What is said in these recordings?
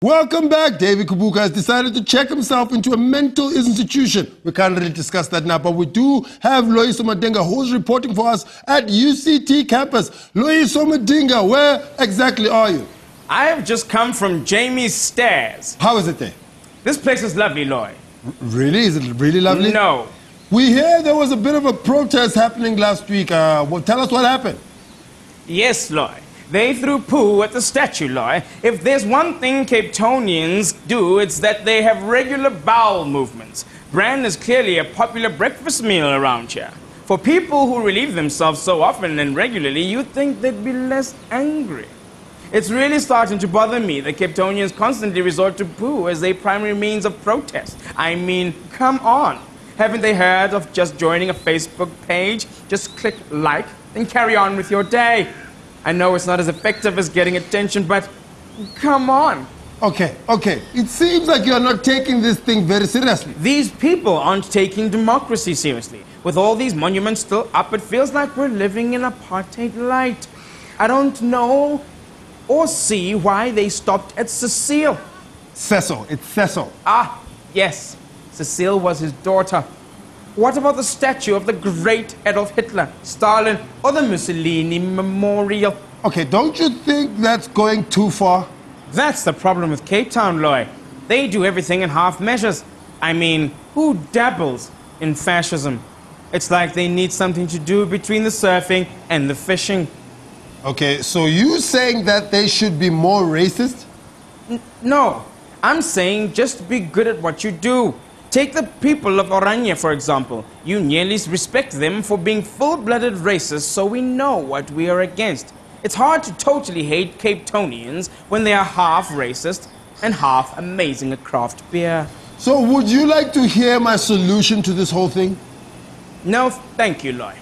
Welcome back. David Kabuka has decided to check himself into a mental institution. We can't really discuss that now, but we do have Loyiso Madinga, who's reporting for us at UCT campus. Loyiso Madinga, where exactly are you? I have just come from Jamie's Stairs. How is it there? This place is lovely, Loy. Really? Is it really lovely? No. We hear there was a bit of a protest happening last week. Well, tell us what happened. Yes, Loy. They threw poo at the statue, Loy. If there's one thing Cape Townians do, it's that they have regular bowel movements. Bran is clearly a popular breakfast meal around here. For people who relieve themselves so often and regularly, you'd think they'd be less angry. It's really starting to bother me that Cape Townians constantly resort to poo as their primary means of protest. I mean, come on. Haven't they heard of just joining a Facebook page? Just click like and carry on with your day. I know it's not as effective as getting attention, but come on. Okay. It seems like you're not taking this thing very seriously. These people aren't taking democracy seriously. With all these monuments still up, it feels like we're living in apartheid light. I don't know or see why they stopped at Cecile. Cecil, it's Cecil. Ah, yes. Cecile was his daughter. What about the statue of the great Adolf Hitler, Stalin, or the Mussolini Memorial? Okay, don't you think that's going too far? That's the problem with Cape Town, Loy. They do everything in half measures. I mean, who dabbles in fascism? It's like they need something to do between the surfing and the fishing. Okay, so you're saying that they should be more racist? No, I'm saying just be good at what you do. Take the people of Oranje, for example. You nearly respect them for being full-blooded racists, so we know what we are against. It's hard to totally hate Cape Townians when they are half racist and half amazing at craft beer. So would you like to hear my solution to this whole thing? No, thank you, Loy.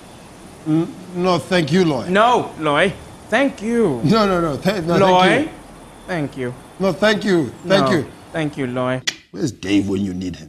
No, thank you, Loy. No, Loy. Thank you. No, Loy, thank you. Thank you. No, thank you. Thank you, Loy. Where's Dave when you need him?